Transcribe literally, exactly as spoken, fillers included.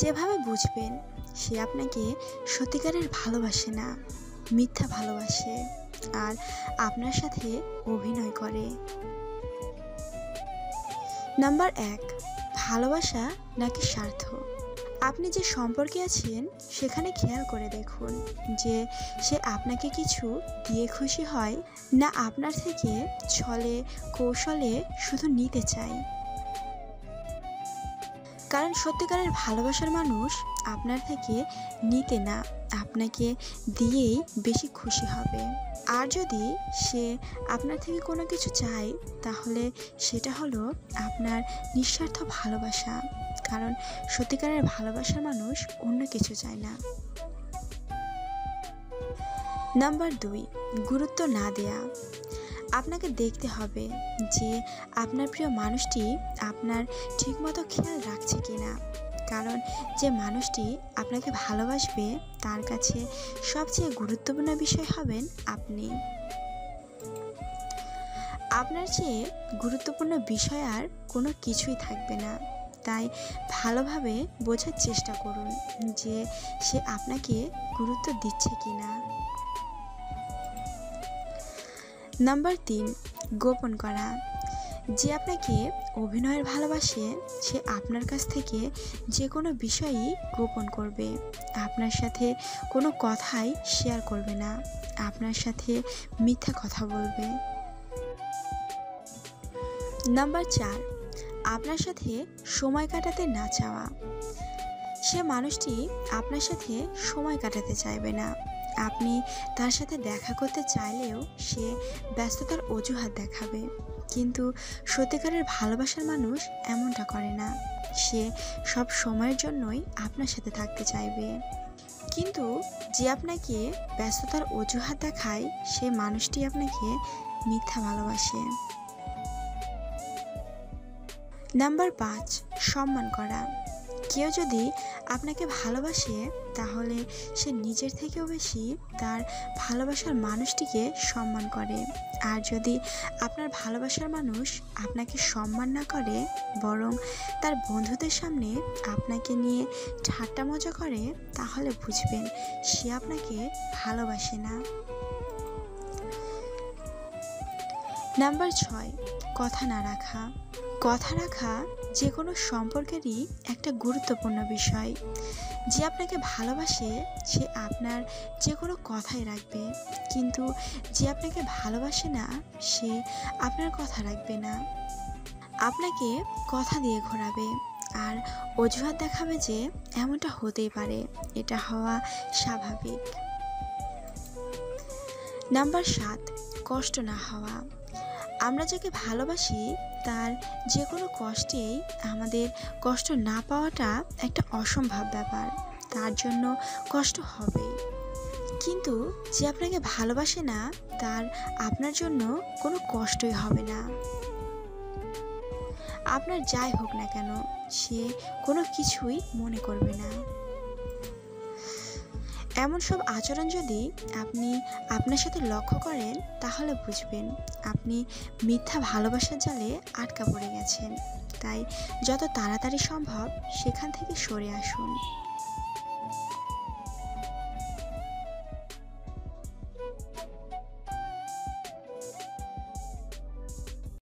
যেভাবে বুঝবেন সে আপনাকে সত্যিকারের ভালোবাসে না, মিথ্যা ভালোবাসে আর আপনার সাথে অভিনয় করে। নাম্বার এক, ভালোবাসা নাকি স্বার্থ। আপনি যে সম্পর্কে আছেন সেখানে খেয়াল করে দেখুন যে সে আপনাকে কিছু দিয়ে খুশি হয় না আপনার থেকে ছলে কৌশলে শুধু নিতে চায়। কারণ সত্যিকারের ভালোবাসার মানুষ আপনার থেকে নিতে না, আপনাকে দিয়েই বেশি খুশি হবে। আর যদি সে আপনার থেকে কোনো কিছু চায় তাহলে সেটা হলো আপনার নিঃস্বার্থ ভালোবাসা, কারণ সত্যিকারের ভালোবাসার মানুষ অন্য কিছু চায় না। নাম্বার দুই, গুরুত্ব না দেয়া। আপনাকে দেখতে হবে যে আপনার প্রিয় মানুষটি আপনার ঠিকমতো খেয়াল রাখছে কিনা, কারণ যে মানুষটি আপনাকে ভালোবাসবে তার কাছে সবচেয়ে গুরুত্বপূর্ণ বিষয় হবেন আপনি। আপনার চেয়ে গুরুত্বপূর্ণ বিষয় আর কোনো কিছুই থাকবে না। তাই ভালোভাবে বোঝার চেষ্টা করুন যে সে আপনাকে গুরুত্ব দিচ্ছে কিনা। নাম্বার তিন, গোপন করা। যে আপনাকে অভিনয়ের ভালোবাসে সে আপনার কাছ থেকে যে কোনো বিষয়ই গোপন করবে, আপনার সাথে কোনো কথাই শেয়ার করবে না, আপনার সাথে মিথ্যা কথা বলবে। নাম্বার চার, আপনার সাথে সময় কাটাতে না চাওয়া। সে মানুষটি আপনার সাথে সময় কাটাতে চাইবে না, আপনি তার সাথে দেখা করতে চাইলেও সে ব্যস্ততার অজুহাত দেখাবে। কিন্তু সত্যিকারের ভালোবাসার মানুষ এমনটা করে না, সে সব সময়ের জন্যই আপনার সাথে থাকতে চাইবে। কিন্তু যে আপনাকে ব্যস্ততার অজুহাত দেখায় সে মানুষটি আপনাকে মিথ্যা ভালোবাসে। নাম্বার পাঁচ, সম্মান করা। কেউ যদি আপনাকে ভালোবাসে তাহলে সে নিজের থেকেও বেশি তার ভালোবাসার মানুষটিকে সম্মান করে। আর যদি আপনার ভালোবাসার মানুষ আপনাকে সম্মান না করে বরং তার বন্ধুদের সামনে আপনাকে নিয়ে ঠাট্টা মজা করে তাহলে বুঝবেন সে আপনাকে ভালোবাসে না। নাম্বার ছয়, কথা না রাখা। কথা রাখা যে কোনো সম্পর্কেরই একটা গুরুত্বপূর্ণ বিষয়। যে আপনাকে ভালোবাসে সে আপনার যে কোনো কথাই রাখবে, কিন্তু যে আপনাকে ভালোবাসে না সে আপনার কথা রাখবে না, আপনাকে কথা দিয়ে ঘোরাবে আর অজুহাত দেখাবে যে এমনটা হতেই পারে, এটা হওয়া স্বাভাবিক। নাম্বার সাত, কষ্ট না হওয়া। আমরা যাকে ভালোবাসি তার যে কোনো কষ্টেই আমাদের কষ্ট না পাওয়াটা একটা অসম্ভব ব্যাপার, তার জন্য কষ্ট হবেই। কিন্তু যে আপনাকে ভালোবাসে না তার আপনার জন্য কোনো কষ্টই হবে না। আপনার যাই হোক না কেন সে কোনো কিছুই মনে করবে না। এমন সব আচরণ যদি আপনি আপনার সাথে লক্ষ্য করেন তাহলে বুঝবেন আপনি মিথ্যা ভালোবাসার জালে আটকা পড়ে গেছেন। তাই যত তাড়াতাড়ি সম্ভব সেখান থেকে সরে আসুন।